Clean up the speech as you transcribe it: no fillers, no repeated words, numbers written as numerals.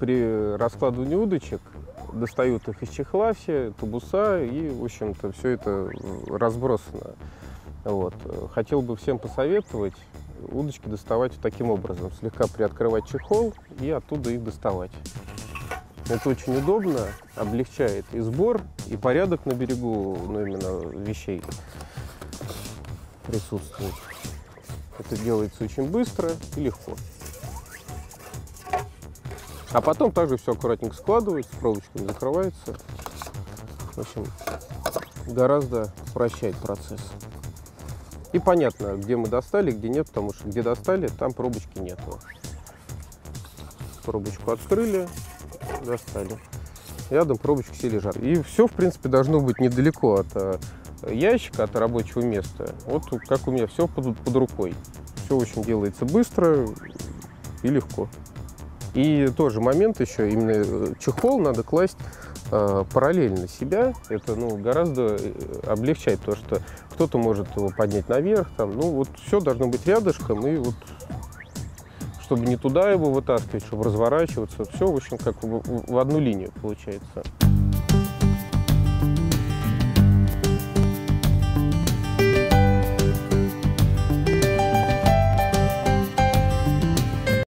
При раскладывании удочек достают их из чехла, все тубуса, и, в общем-то, все это разбросано. Вот. Хотел бы всем посоветовать удочки доставать таким образом. Слегка приоткрывать чехол и оттуда их доставать. Это очень удобно, облегчает и сбор, и порядок на берегу, ну, именно вещей присутствует. Это делается очень быстро и легко. А потом также все аккуратненько складывается, проволочками закрывается. В общем, гораздо упрощает процесс. И понятно, где мы достали, где нет, потому что где достали, там пробочки нету. Пробочку открыли, достали. Рядом пробочки все лежат. И все, в принципе, должно быть недалеко от ящика, от рабочего места. Вот как у меня все под рукой. Все очень делается быстро и легко. И тоже момент еще, именно чехол надо класть параллельно себя, это гораздо облегчает то, что кто-то может его поднять наверх, там, вот все должно быть рядышком, и вот, чтобы не туда его вытаскивать, чтобы разворачиваться, все, в общем, как в одну линию получается.